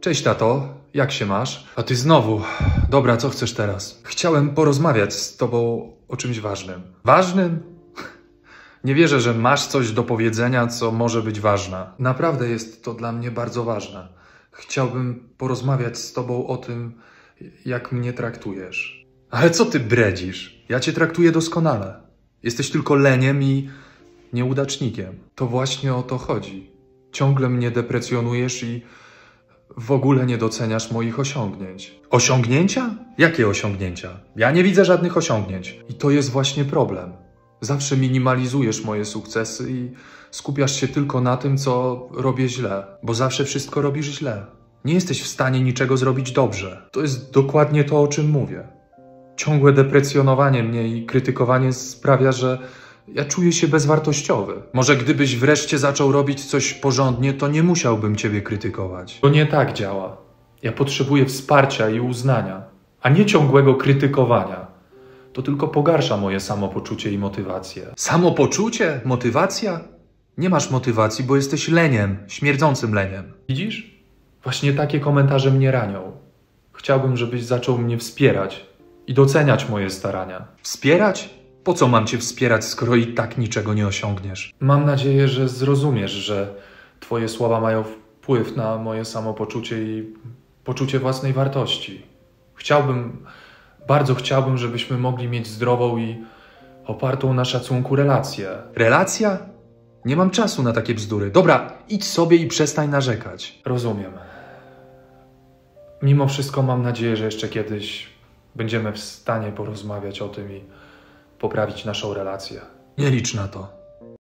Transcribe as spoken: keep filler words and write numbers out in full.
Cześć tato, jak się masz? A ty znowu. Dobra, co chcesz teraz? Chciałem porozmawiać z tobą o czymś ważnym. Ważnym? Nie wierzę, że masz coś do powiedzenia, co może być ważne. Naprawdę jest to dla mnie bardzo ważne. Chciałbym porozmawiać z tobą o tym, jak mnie traktujesz. Ale co ty bredzisz? Ja cię traktuję doskonale. Jesteś tylko leniem i nieudacznikiem. To właśnie o to chodzi. Ciągle mnie deprecjonujesz i w ogóle nie doceniasz moich osiągnięć. Osiągnięcia? Jakie osiągnięcia? Ja nie widzę żadnych osiągnięć. I to jest właśnie problem. Zawsze minimalizujesz moje sukcesy i skupiasz się tylko na tym, co robię źle. Bo zawsze wszystko robisz źle. Nie jesteś w stanie niczego zrobić dobrze. To jest dokładnie to, o czym mówię. Ciągłe deprecjonowanie mnie i krytykowanie sprawia, że ja czuję się bezwartościowy. Może gdybyś wreszcie zaczął robić coś porządnie, to nie musiałbym ciebie krytykować. To nie tak działa. Ja potrzebuję wsparcia i uznania, a nie ciągłego krytykowania. To tylko pogarsza moje samopoczucie i motywację. Samopoczucie? Motywacja? Nie masz motywacji, bo jesteś leniem, śmierdzącym leniem. Widzisz? Właśnie takie komentarze mnie ranią. Chciałbym, żebyś zaczął mnie wspierać i doceniać moje starania. Wspierać? Po co mam cię wspierać, skoro i tak niczego nie osiągniesz? Mam nadzieję, że zrozumiesz, że twoje słowa mają wpływ na moje samopoczucie i poczucie własnej wartości. Chciałbym, bardzo chciałbym, żebyśmy mogli mieć zdrową i opartą na szacunku relację. Relacja? Nie mam czasu na takie bzdury. Dobra, idź sobie i przestań narzekać. Rozumiem. Mimo wszystko mam nadzieję, że jeszcze kiedyś będziemy w stanie porozmawiać o tym i poprawić naszą relację. Nie licz na to.